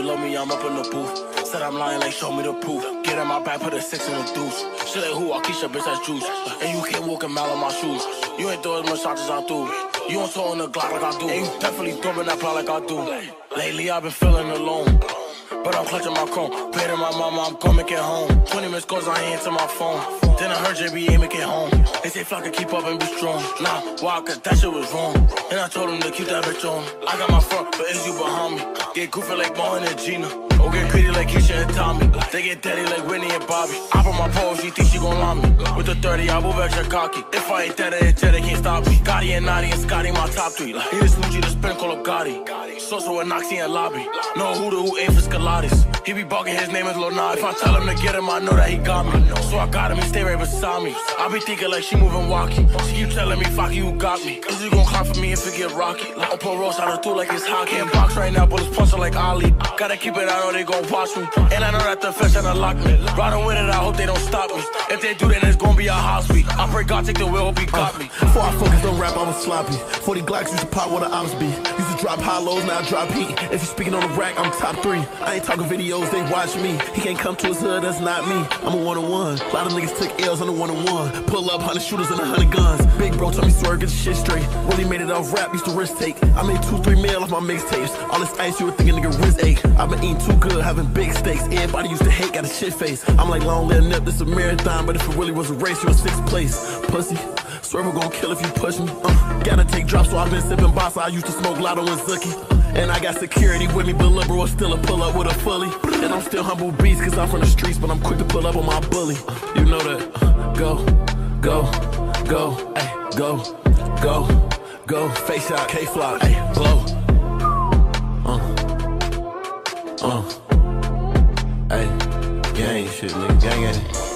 you love me, I'm up in the booth. Said I'm lying, like show me the proof. Get in my bag, put a six in the deuce. Shit like who, I keep your bitch, that's juice. And you can't walk a mile in my shoes. You ain't throw as much shots as I do. You don't throw on the Glock like I do. And you definitely throwing that plot like I do. Lately I've been feeling alone, but I'm clutching my chrome. Played to my mama, I'm coming get home. 20 missed calls, I ain't answer my phone. Then I heard JB aiming get home. They say Flocka keep up and be strong. Nah, why? Cause that shit was wrong. And I told him to keep that bitch on. I got my front, but is you behind me? Get goofy like Martin and Gina, or get greedy like Keisha and Tommy. They get daddy like Whitney and Bobby. I put my pole, she think she gon' lie me. With the 30, I move extra cocky. If I ain't dead, it's dead, they can't stop me. Gotti and Nadi and Scotty, my top three. He the smoochie, the spin, call up Gotti. So and Noxie and Lobby. No who the who ain't for Scalatis. He be bugging, his name is Lil Nadi. If I tell him to get him, I know that he got me. So I got him, he stay right beside me. I be thinking like she moving walkie. She keep telling me, fuck you, got me. Is you gon' cop for me if it get rocky? Like, I'll pull Rose out of through like it's hockey. Can't box right now, but it's punching like Ollie. Gotta keep it, I know they gon' watch me. And I know that the feds tryna lock me. Riding with it, I hope they don't stop me. If they do, then it's gon' be a hot suite. I pray God take the wheel, hope he got me. Before I focused on rap, I was sloppy. 40 Glocks used to pop where the ops be. Used to drop hollows, now I drop heat. If you speaking on the rack, I'm top three. I ain't talking videos, they watch me. He can't come to his hood, that's not me. I'm a one-on-one. A lot of niggas took L's on the one-on-one. Pull up 100 shooters and 100 guns. Big bro told me swerve, get the shit straight. Really made it off rap, used to risk take. I made 2-3 mil off my mixtapes. All this ice, you were thinking nigga wrist ache. I've been eating too good, having big steaks. Everybody used to hate, got a shit face. I'm like long live Nip, this a marathon. But if it really was a race, you was 6th place. Pussy, swear we're gon' kill if you push me. Gotta take drops, so I've been sipping boss. I used to smoke Lotto and Zucky. And I got security with me, but Lil Bro is still a pull up with a fully. And I'm still humble beast, cause I'm from the streets, but I'm quick to pull up on my bully. You know that. Go, go, go, ay, go, go, go. Face shot, K-Flop, ay, blow. Ay, gang shit, nigga, gang at it.